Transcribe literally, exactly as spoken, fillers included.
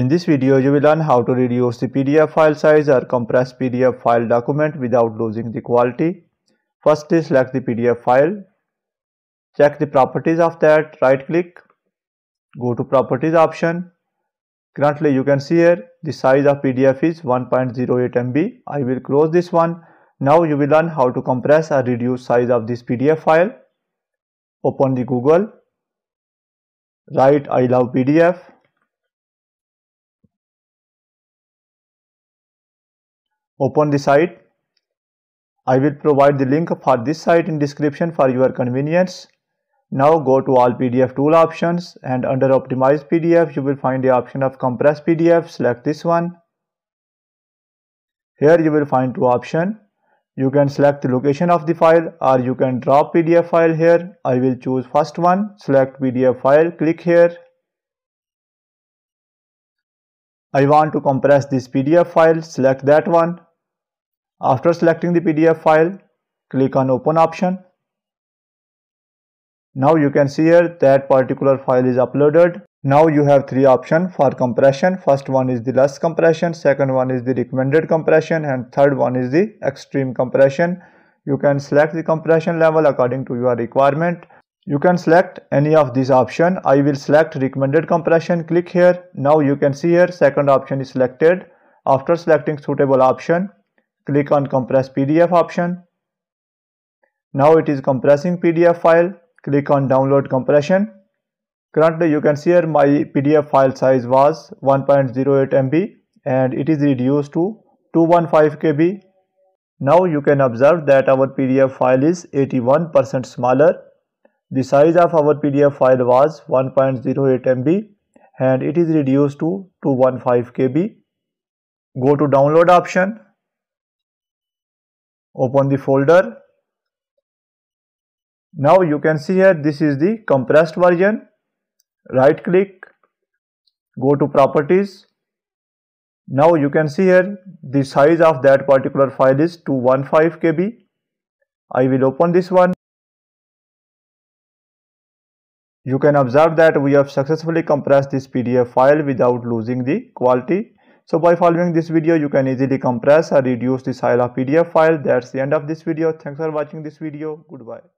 In this video, you will learn how to reduce the P D F file size or compress P D F file document without losing the quality. First, select the P D F file. Check the properties of that. Right click. Go to properties option. Currently, you can see here the size of P D F is one point zero eight M B. I will close this one. Now, you will learn how to compress or reduce size of this P D F file. Open the Google. Write I love P D F. Open the site. I will provide the link for this site in description for your convenience. Now go to all P D F tool options and under optimize P D F you will find the option of compress P D F. Select this one. Here you will find two options. You can select the location of the file or you can drop P D F file here. I will choose first one. Select P D F file. Click here. I want to compress this P D F file. Select that one. After selecting the P D F file, click on open option. Now you can see here that particular file is uploaded. Now you have three options for compression. First one is the less compression, second one is the recommended compression, and third one is the extreme compression. You can select the compression level according to your requirement. You can select any of these options. I will select recommended compression. Click here. Now you can see here second option is selected. After selecting suitable option, click on compress P D F option. Now it is compressing P D F file. Click on download compression. Currently you can see here my P D F file size was one point zero eight M B and it is reduced to two hundred fifteen K B. Now you can observe that our P D F file is eighty-one percent smaller. The size of our P D F file was one point zero eight M B and it is reduced to two hundred fifteen K B. Go to download option. Open the folder. Now you can see here this is the compressed version. Right click, go to properties. Now you can see here the size of that particular file is two hundred fifteen K B. I will open this one. You can observe that we have successfully compressed this P D F file without losing the quality. So by following this video, you can easily compress or reduce the size of P D F file. That's the end of this video. Thanks for watching this video. Goodbye.